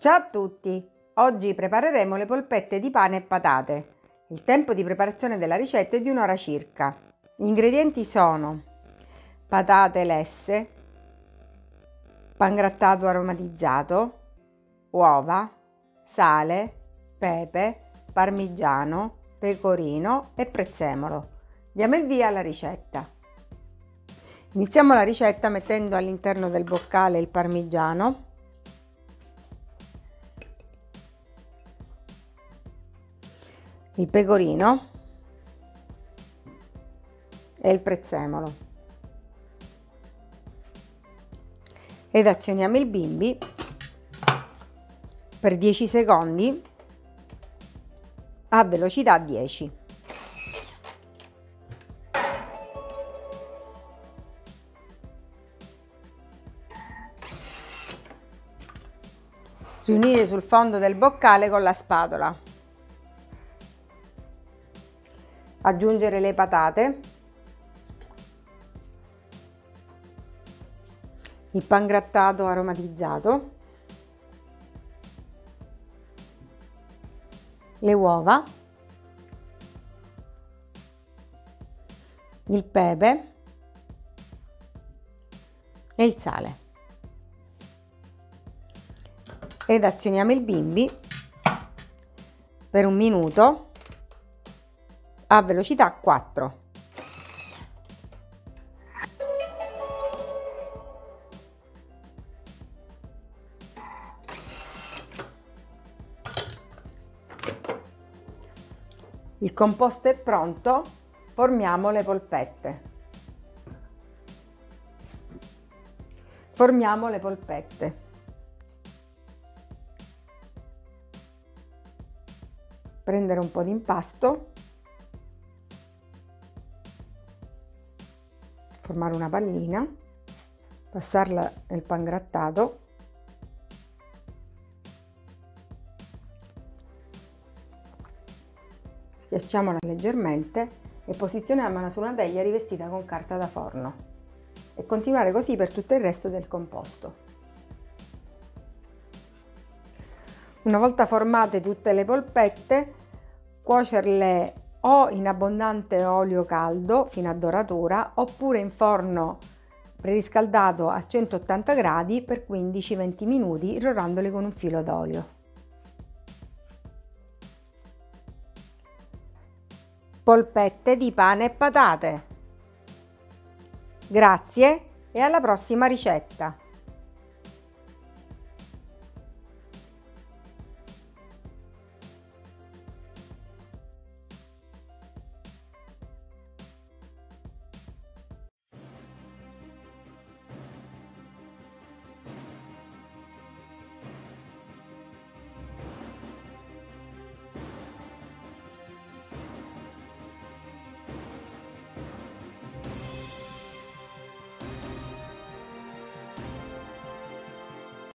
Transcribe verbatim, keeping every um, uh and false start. Ciao a tutti! Oggi prepareremo le polpette di pane e patate. Il tempo di preparazione della ricetta è di un'ora circa. Gli ingredienti sono patate lesse, pangrattato aromatizzato, uova, sale, pepe, parmigiano, pecorino e prezzemolo. Diamo il via alla ricetta. Iniziamo la ricetta mettendo all'interno del boccale il parmigiano. Il pecorino e il prezzemolo ed azioniamo il Bimby per dieci secondi a velocità dieci. Riunire sul fondo del boccale con la spatola. Aggiungere le patate, il pangrattato aromatizzato, le uova, il pepe e il sale. Ed azioniamo il Bimby per un minuto a velocità quattro. Il composto è pronto, formiamo le polpette. Formiamo le polpette. Prendere un po' di impasto, formare una pallina, passarla nel pangrattato . Schiacciamola leggermente e posizioniamola su una teglia rivestita con carta da forno e continuare così per tutto il resto del composto. Una volta formate tutte le polpette, cuocerle o in abbondante olio caldo fino a doratura oppure in forno preriscaldato a centottanta gradi per quindici venti minuti, rollandole con un filo d'olio. Polpette di pane e patate. Grazie e alla prossima ricetta!